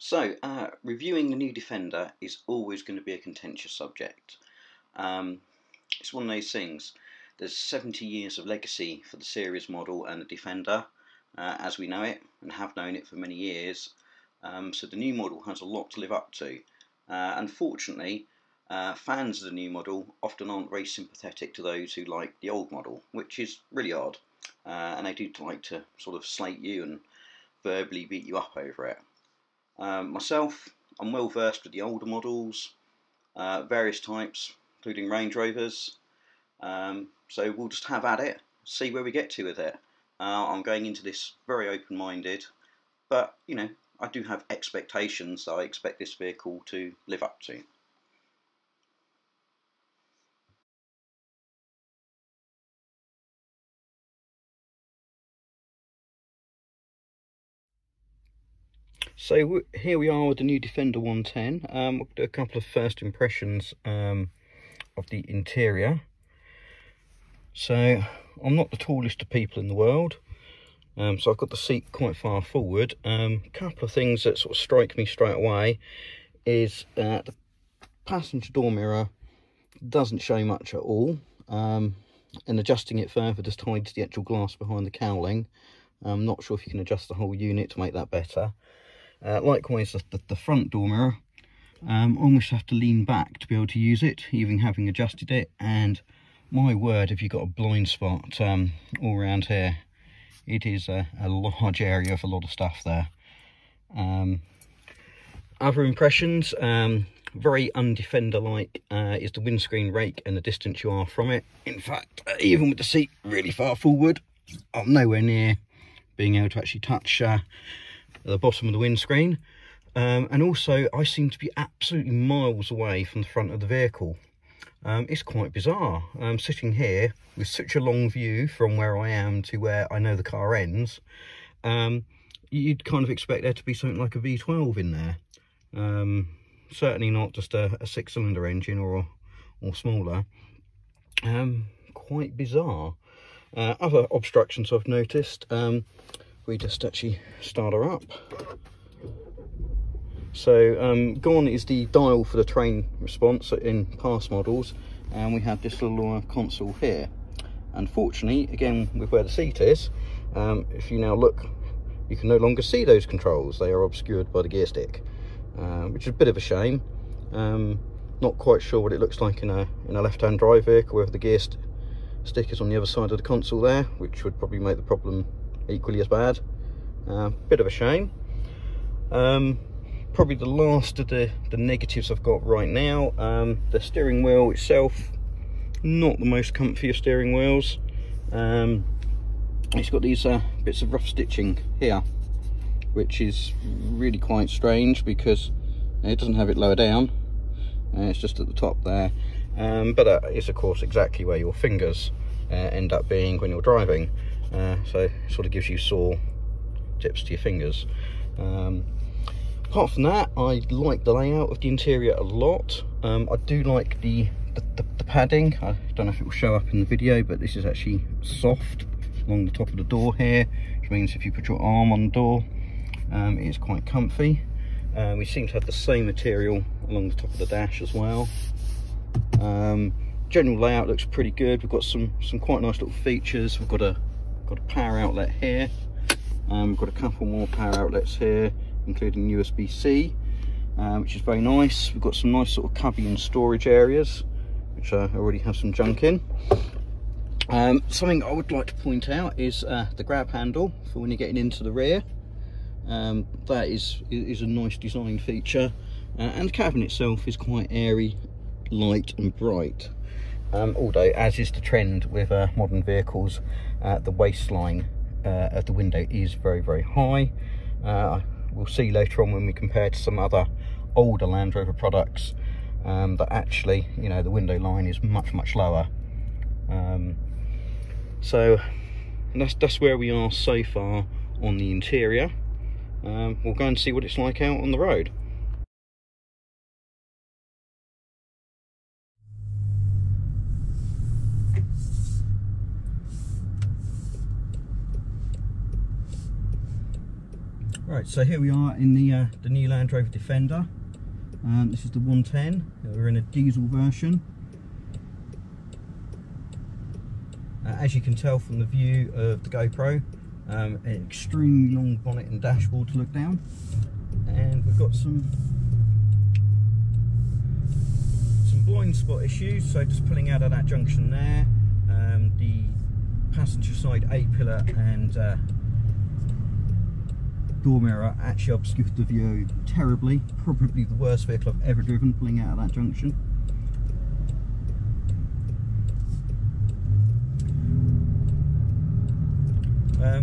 So, reviewing the new Defender is always going to be a contentious subject. It's one of those things. There's 70 years of legacy for the series model and the Defender, as we know it, and have known it for many years. So the new model has a lot to live up to. Unfortunately, fans of the new model often aren't very sympathetic to those who like the old model, which is really odd. And they do like to sort of slate you and verbally beat you up over it. Myself, I'm well versed with the older models, various types, including Range Rovers. So we'll just have at it, see where we get to with it. I'm going into this very open-minded, but you know, I do have expectations that I expect this vehicle to live up to. So here we are with the new Defender 110. We'll do a couple of first impressions of the interior. So I'm not the tallest of people in the world, so I've got the seat quite far forward. A couple of things that sort of strike me straight away is the passenger door mirror doesn't show much at all, and adjusting it further just hides the actual glass behind the cowling. I'm not sure if you can adjust the whole unit to make that better. Likewise, the front door mirror, almost have to lean back to be able to use it, even having adjusted it. And my word, if you've got a blind spot all around here, it is a large area of a lot of stuff there. Other impressions, very un-Defender-like is the windscreen rake and the distance you are from it. In fact, even with the seat really far forward, I'm nowhere near being able to actually touch the bottom of the windscreen, and also I seem to be absolutely miles away from the front of the vehicle. It's quite bizarre. I'm sitting here with such a long view from where I am to where I know the car ends. You'd kind of expect there to be something like a V12 in there, certainly not just a six-cylinder engine or smaller. Quite bizarre. Other obstructions I've noticed, we just actually start her up. So gone is the dial for the train response in past models, and we have this little console here. Unfortunately, again with where the seat is, if you now look, you can no longer see those controls. They are obscured by the gear stick, which is a bit of a shame. Not quite sure what it looks like in a left-hand drive vehicle, whether the gear stick is on the other side of the console there, which would probably make the problem equally as bad. Bit of a shame. Probably the last of the negatives I've got right now, the steering wheel itself, not the most comfy of steering wheels. It's got these bits of rough stitching here, which is really quite strange because it doesn't have it lower down, it's just at the top there, but that is of course exactly where your fingers end up being when you're driving. So it sort of gives you sore tips to your fingers. Apart from that, I like the layout of the interior a lot. I do like the padding. I don't know if it will show up in the video, but this is actually soft along the top of the door here, which means if you put your arm on the door, it's quite comfy. We seem to have the same material along the top of the dash as well. General layout looks pretty good. We've got some quite nice little features. We've got a power outlet here, we've got a couple more power outlets here, including USB-C, which is very nice. We've got some nice sort of cubby and storage areas, which I already have some junk in. Something I would like to point out is the grab handle for when you're getting into the rear. That is a nice design feature, and the cabin itself is quite airy, light and bright. Although, as is the trend with modern vehicles, the waistline of the window is very, very high. We'll see later on when we compare to some other older Land Rover products that actually, you know, the window line is much, much lower. So that's where we are so far on the interior. We'll go and see what it's like out on the road. Right, so here we are in the new Land Rover Defender. This is the 110. We're in a diesel version. As you can tell from the view of the GoPro, an extremely long bonnet and dashboard to look down, and we've got some blind spot issues. So just pulling out of that junction there, the passenger side A-pillar and door mirror actually obscured the view terribly. Probably the worst vehicle I've ever driven, pulling out of that junction.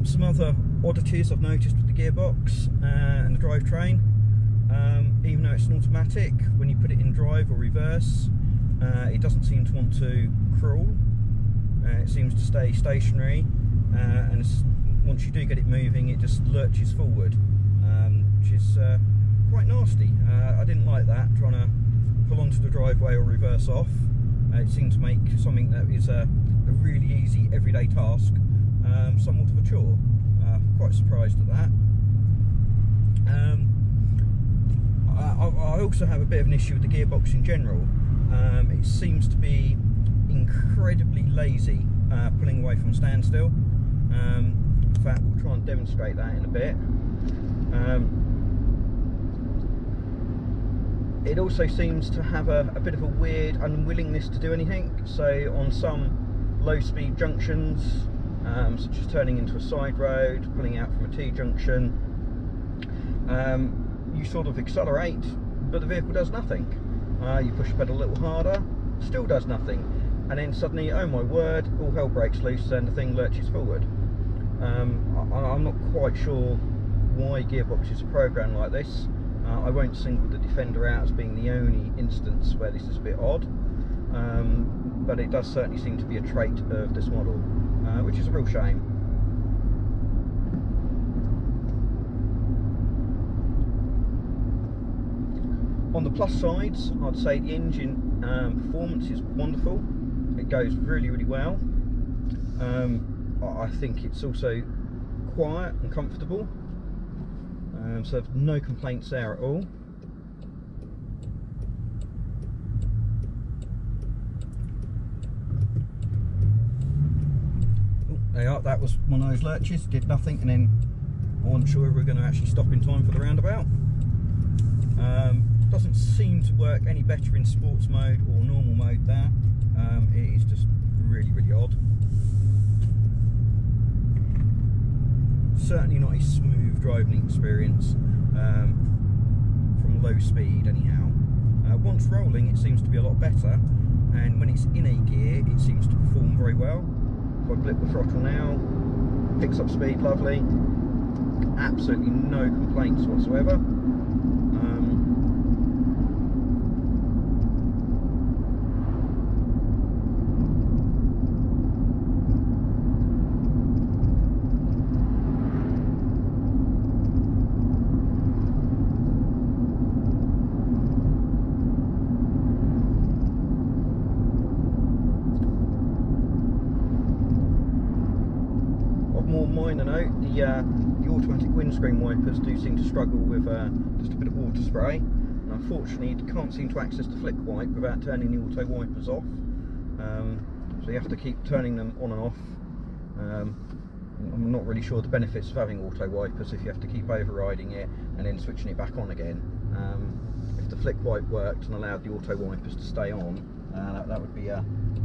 Some other oddities I've noticed with the gearbox and the drivetrain. Even though it's an automatic, when you put it in drive or reverse, it doesn't seem to want to crawl. It seems to stay stationary, and once you do get it moving, it just lurches forward, which is quite nasty. I didn't like that, trying to pull onto the driveway or reverse off. It seemed to make something that is a really easy everyday task somewhat of a chore. Quite surprised at that. I also have a bit of an issue with the gearbox in general. It seems to be incredibly lazy pulling away from standstill. In fact, we'll try and demonstrate that in a bit. It also seems to have a bit of a weird unwillingness to do anything. So on some low-speed junctions, such as turning into a side road, pulling out from a T-junction, you sort of accelerate, but the vehicle does nothing. You push the pedal a little harder, still does nothing, and then suddenly, oh my word, all hell breaks loose and the thing lurches forward. I'm not quite sure why gearboxes are programmed like this. I won't single the Defender out as being the only instance where this is a bit odd, but it does certainly seem to be a trait of this model. Which is a real shame. On the plus sides, I'd say the engine performance is wonderful. It goes really, really well. I think it's also quiet and comfortable, so I've no complaints there at all. That was one of those lurches, did nothing, and then I wasn't sure we were going to actually stop in time for the roundabout. Doesn't seem to work any better in sports mode or normal mode there. It is just really, really odd. Certainly not a smooth driving experience from low speed anyhow. Once rolling, it seems to be a lot better, and when it's in a gear, it seems to perform very well. If I blip the throttle now, picks up speed lovely, absolutely no complaints whatsoever. The automatic windscreen wipers do seem to struggle with just a bit of water spray, and unfortunately you can't seem to access the flick wipe without turning the auto wipers off, so you have to keep turning them on and off. I'm not really sure the benefits of having auto wipers if you have to keep overriding it and then switching it back on again. If the flick wipe worked and allowed the auto wipers to stay on, that would be a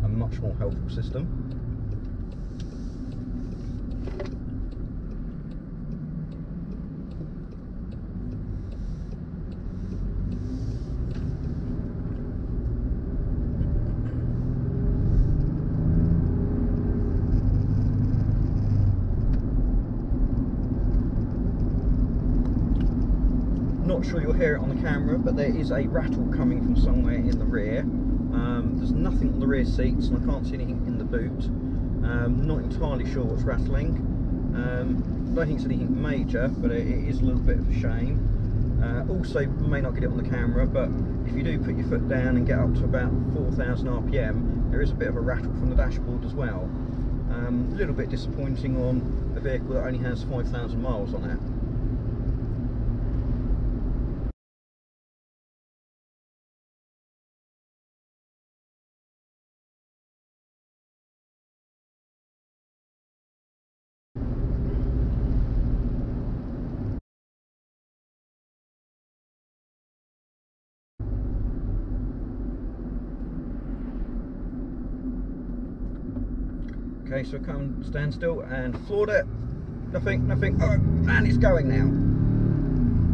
much more helpful system. Not sure you'll hear it on the camera, but there is a rattle coming from somewhere in the rear. There's nothing on the rear seats and I can't see anything in the boot. Not entirely sure what's rattling. I don't think it's anything major, but it is a little bit of a shame. Also, may not get it on the camera, but if you do put your foot down and get up to about 4,000 RPM, there is a bit of a rattle from the dashboard as well. A little bit disappointing on a vehicle that only has 5,000 miles on it. Okay, so come stand still and floored it. Nothing, nothing. Oh, and it's going now.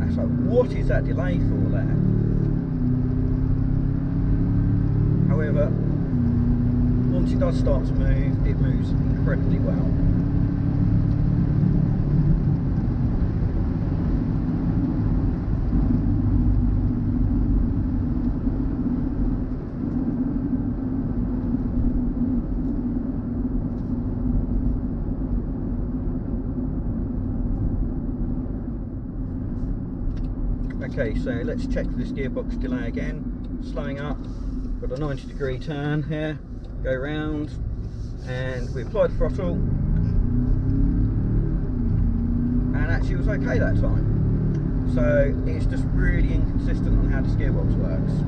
That's like, what is that delay for there? However, once it does start to move, it moves incredibly well. Okay, so let's check for this gearbox delay again. Slowing up, got a 90-degree turn here, go round, and we applied the throttle, and actually it was okay that time. So it's just really inconsistent on how this gearbox works.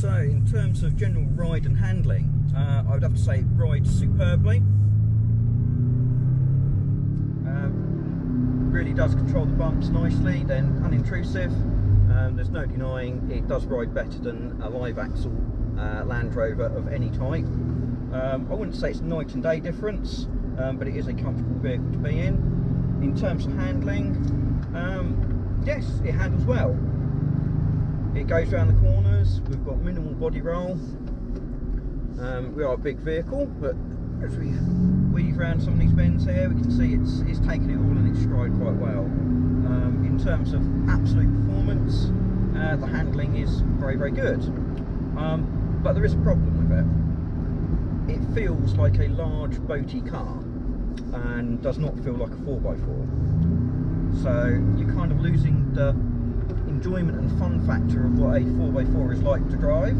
So in terms of general ride and handling, I would have to say it rides superbly. Really does control the bumps nicely, then unintrusive. There's no denying it does ride better than a live axle Land Rover of any type. I wouldn't say it's night and day difference, but it is a comfortable vehicle to be in. In terms of handling, yes, it handles well. It goes around the corners, we've got minimal body roll. We are a big vehicle, but as we weave around some of these bends here, we can see it's taken it all in its stride quite well. In terms of absolute performance, the handling is very, very good. But there is a problem with it. It feels like a large boaty car and does not feel like a 4x4. So you're kind of losing the enjoyment and fun factor of what a 4x4 is like to drive,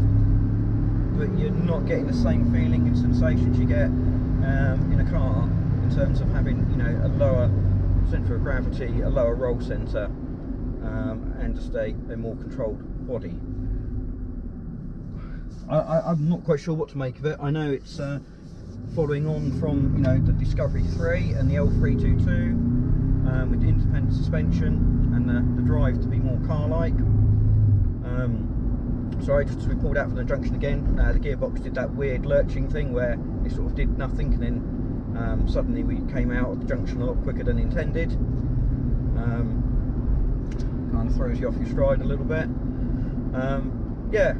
but you're not getting the same feeling and sensations you get in a car in terms of having, you know, a lower centre of gravity, a lower roll centre, and just a more controlled body. I'm not quite sure what to make of it. I know it's following on from, you know, the Discovery 3 and the L322. With independent suspension and the drive to be more car-like. Sorry, just as we pulled out from the junction again, the gearbox did that weird lurching thing where it sort of did nothing, and then suddenly we came out of the junction a lot quicker than intended. Kind of throws you off your stride a little bit. Yeah,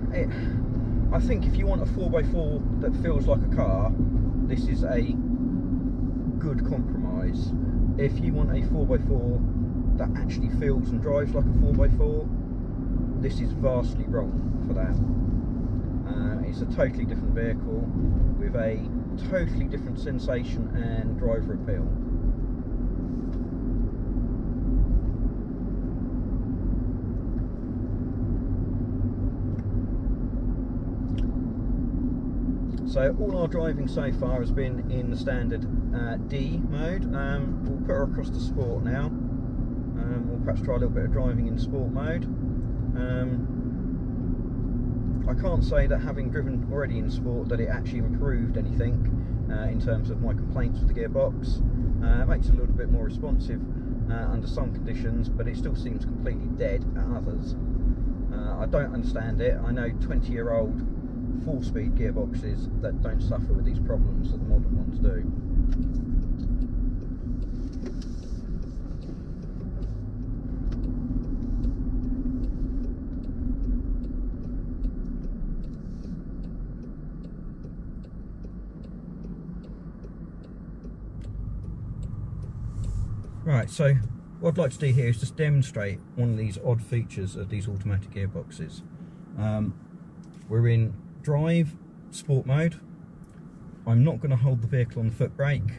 I think if you want a 4x4 that feels like a car, this is a good compromise. If you want a 4x4 that actually feels and drives like a 4x4, this is vastly wrong for that. It's a totally different vehicle with a totally different sensation and driver appeal. So all our driving so far has been in the standard D mode. We'll put her across to sport now. We'll perhaps try a little bit of driving in sport mode. I can't say that having driven already in sport that it actually improved anything in terms of my complaints with the gearbox. It makes it a little bit more responsive under some conditions, but it still seems completely dead at others. I don't understand it. I know 20-year-old four-speed gearboxes that don't suffer with these problems that the modern ones do. Right, so what I'd like to do here is just demonstrate one of these odd features of these automatic gearboxes. We're in drive sport mode. I'm not going to hold the vehicle on the foot brake.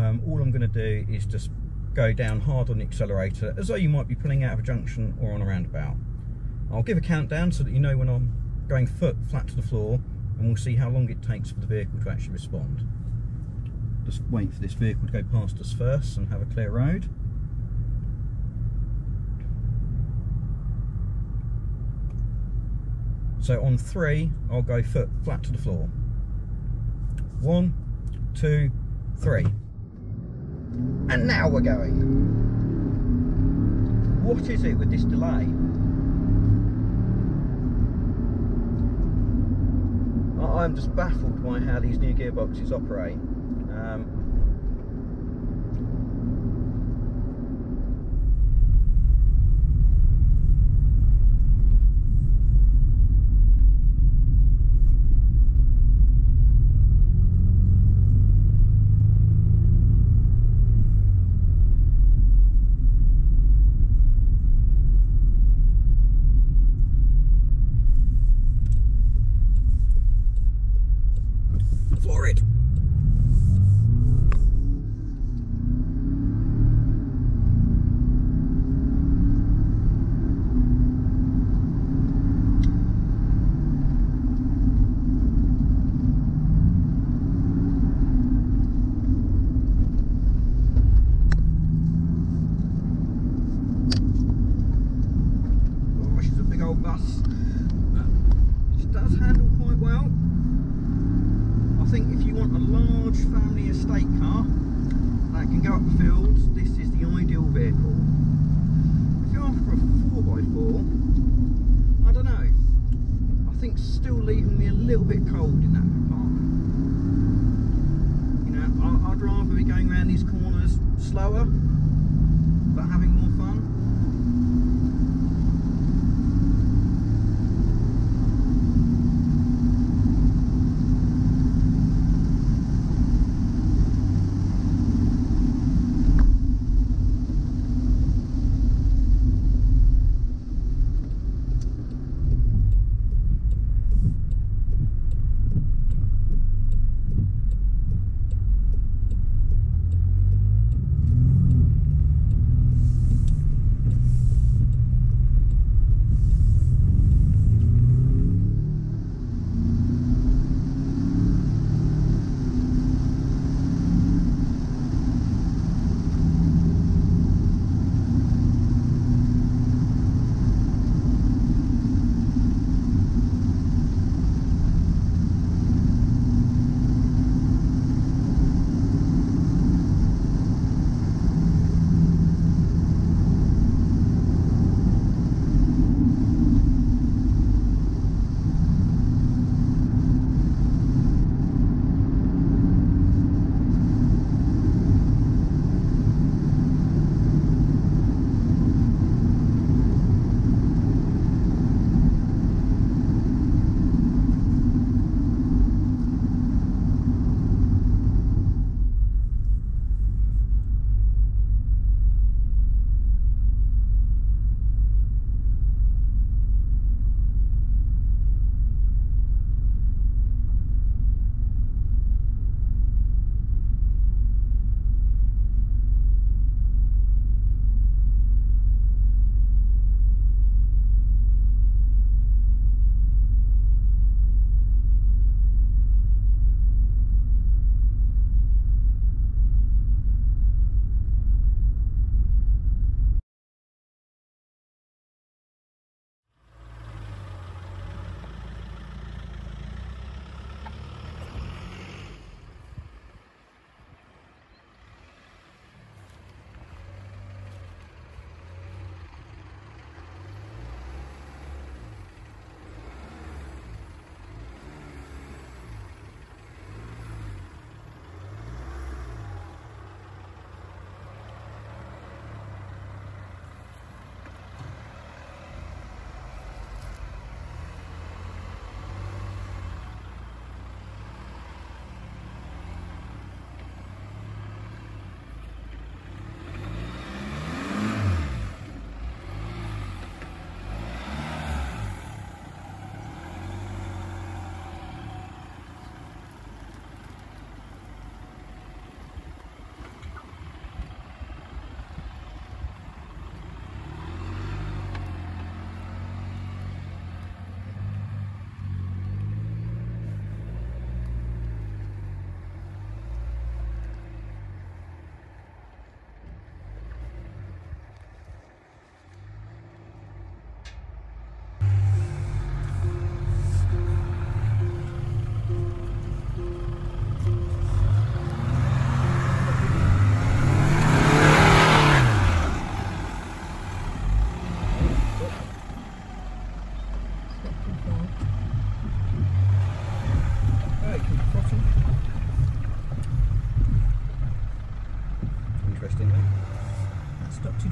All I'm going to do is just go down hard on the accelerator, as though you might be pulling out of a junction or on a roundabout. I'll give a countdown so that you know when I'm going foot flat to the floor, and we'll see how long it takes for the vehicle to actually respond. Just wait for this vehicle to go past us first and have a clear road. So on 3, I'll go foot flat to the floor. 1, 2, 3. And now we're going. What is it with this delay? I'm just baffled by how these new gearboxes operate.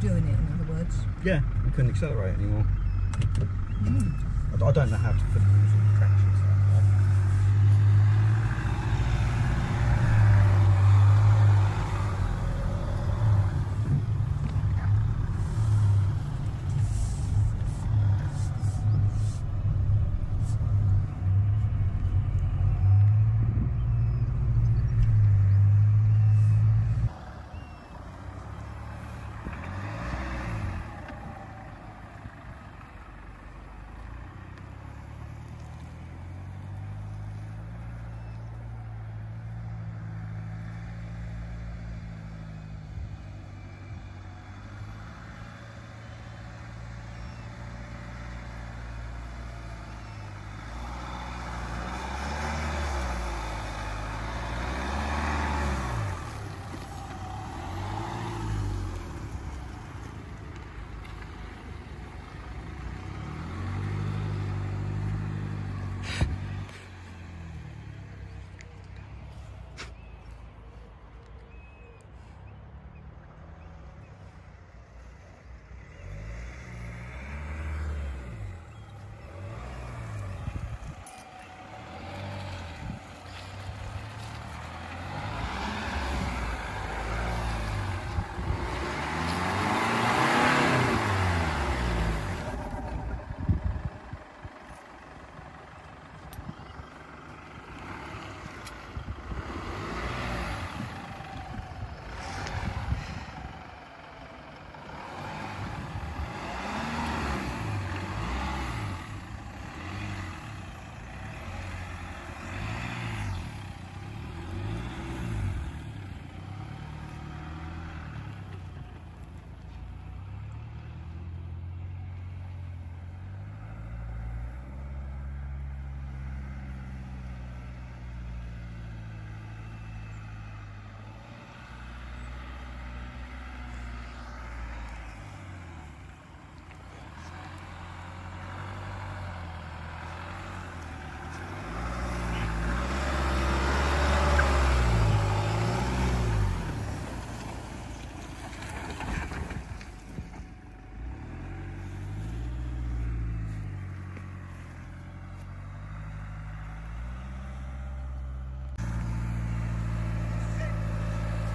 doing it, in other words. Yeah, I couldn't accelerate anymore. Mm. I don't know how to put the traction.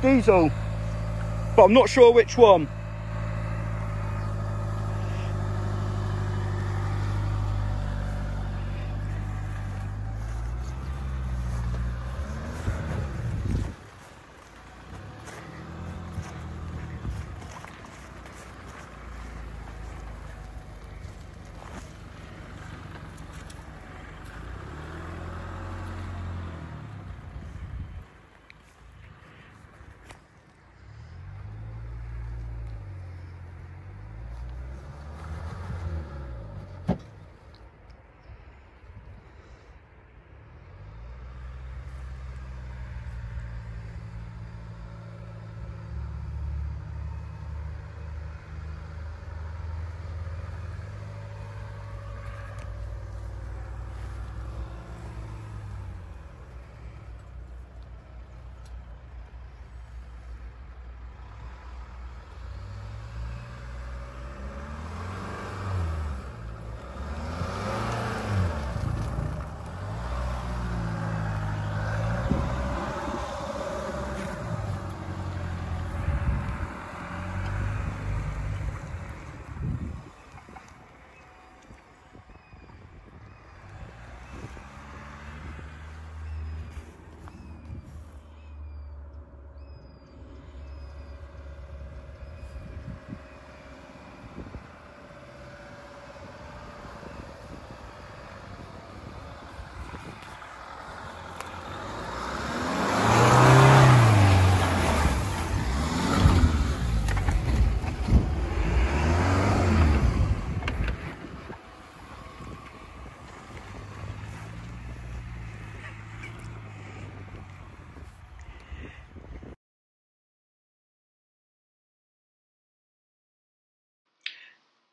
Diesel, but I'm not sure which one.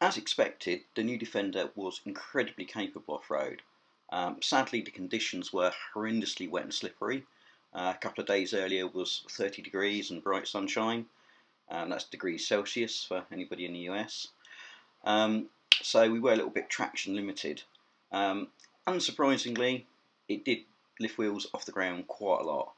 As expected, the new Defender was incredibly capable off-road. Sadly, the conditions were horrendously wet and slippery. A couple of days earlier was 30 degrees and bright sunshine. That's degrees Celsius for anybody in the US. So we were a little bit traction limited. Unsurprisingly, it did lift wheels off the ground quite a lot.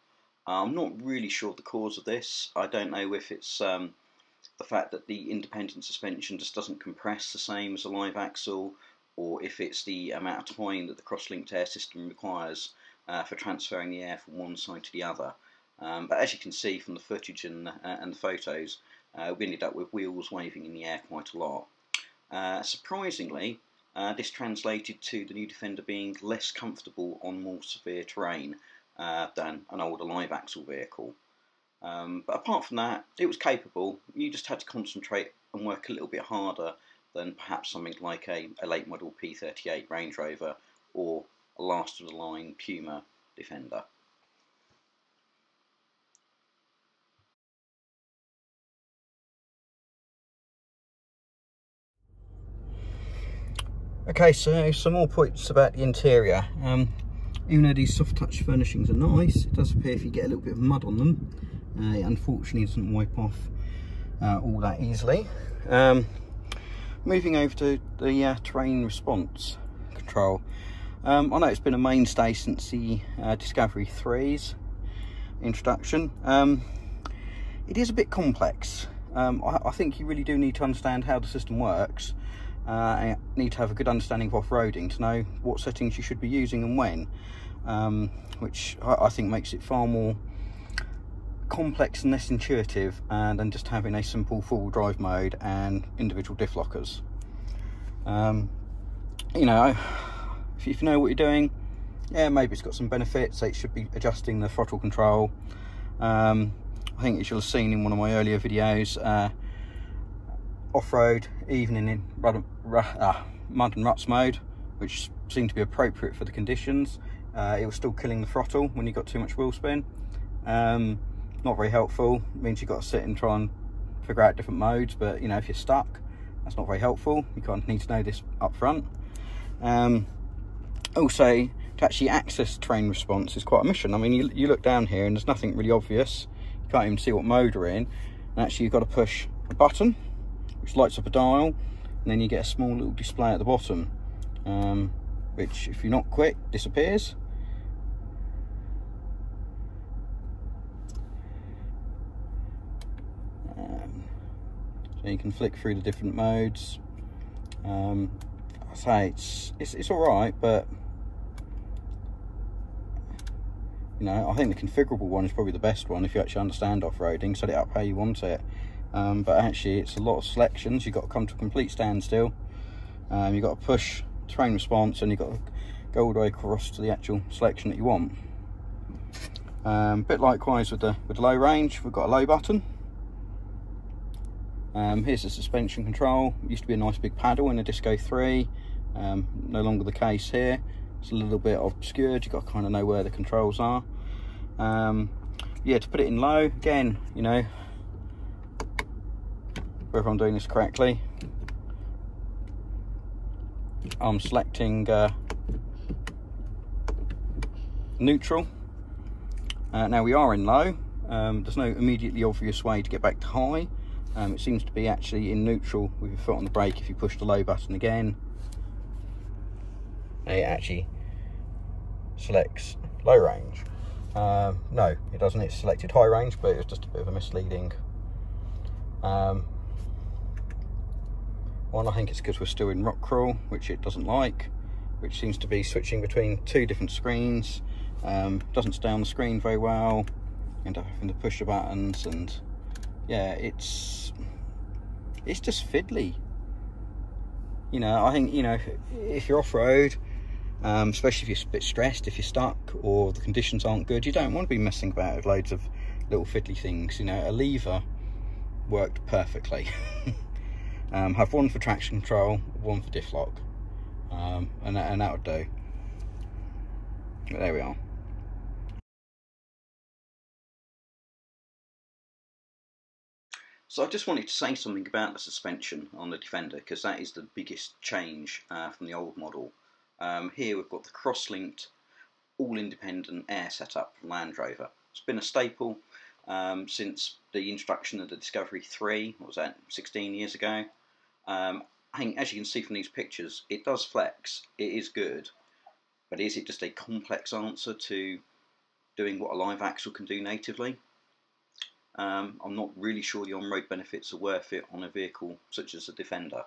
I'm not really sure the cause of this. I don't know if it's the fact that the independent suspension just doesn't compress the same as a live axle, or if it's the amount of time that the cross-linked air system requires for transferring the air from one side to the other. But as you can see from the footage and the photos, we ended up with wheels waving in the air quite a lot. Surprisingly, this translated to the new Defender being less comfortable on more severe terrain than an older live axle vehicle. But apart from that, it was capable. You just had to concentrate and work a little bit harder than perhaps something like a late model P38 Range Rover or a last of the line Puma Defender. Okay, so some more points about the interior. Even though these soft touch furnishings are nice, it does appear if you get a little bit of mud on them, it unfortunately doesn't wipe off all that easily. Moving over to the terrain response control. I know it's been a mainstay since the Discovery 3's introduction. It is a bit complex. I think you really do need to understand how the system works. I need to have a good understanding of off-roading to know what settings you should be using and when, which I think makes it far more complex and less intuitive than just having a simple full drive mode and individual diff lockers. You know, if you know what you're doing, yeah, maybe it's got some benefits. It should be adjusting the throttle control. I think you should have seen in one of my earlier videos, off-road, even in mud and ruts mode, which seemed to be appropriate for the conditions. It was still killing the throttle when you got too much wheel spin. Not very helpful. It means you've got to sit and try and figure out different modes, but you know, if you're stuck, that's not very helpful. You kind of need to know this up front. Also, to actually access terrain response is quite a mission. I mean, you look down here and there's nothing really obvious. You can't even see what mode we're in, and actually you've got to push a button which lights up a dial, and then you get a small little display at the bottom, which if you're not quick disappears. So you can flick through the different modes. I say it's all right, but you know, I think the configurable one is probably the best one if you actually understand off-roading. Set it up how you want it. But actually it's a lot of selections. You've got to come to a complete standstill, you've got to push terrain response, and you've got to go all the way across to the actual selection that you want. Bit likewise with the low range, we've got a low button. Here's the suspension control. It used to be a nice big paddle in a Disco 3, no longer the case here. It's a little bit obscured, you've got to kind of know where the controls are. Yeah, to put it in low, again, you know, if I'm doing this correctly, I'm selecting neutral. Now we are in low. There's no immediately obvious way to get back to high. It seems to be actually in neutral with your foot on the brake. If you push the low button again, it actually selects low range. No, it doesn't. It's selected high range, but it's just a bit of a misleading one. I think it's because we're still in rock crawl, which it doesn't like, which seems to be switching between two different screens. Doesn't stay on the screen very well. You end up having to push the buttons, and yeah, it's just fiddly. You know, I think, you know, if you're off-road, especially if you're a bit stressed, if you're stuck or the conditions aren't good, you don't want to be messing about with loads of little fiddly things. You know, a lever worked perfectly. Have one for traction control, one for diff lock, and that would do. But there we are. So I just wanted to say something about the suspension on the Defender, because that is the biggest change from the old model. Here we've got the cross-linked all-independent air setup from Land Rover. It's been a staple since the introduction of the Discovery 3, what was that, 16 years ago. As you can see from these pictures, it does flex, it is good, but is it just a complex answer to doing what a live axle can do natively? I'm not really sure the on-road benefits are worth it on a vehicle such as the Defender.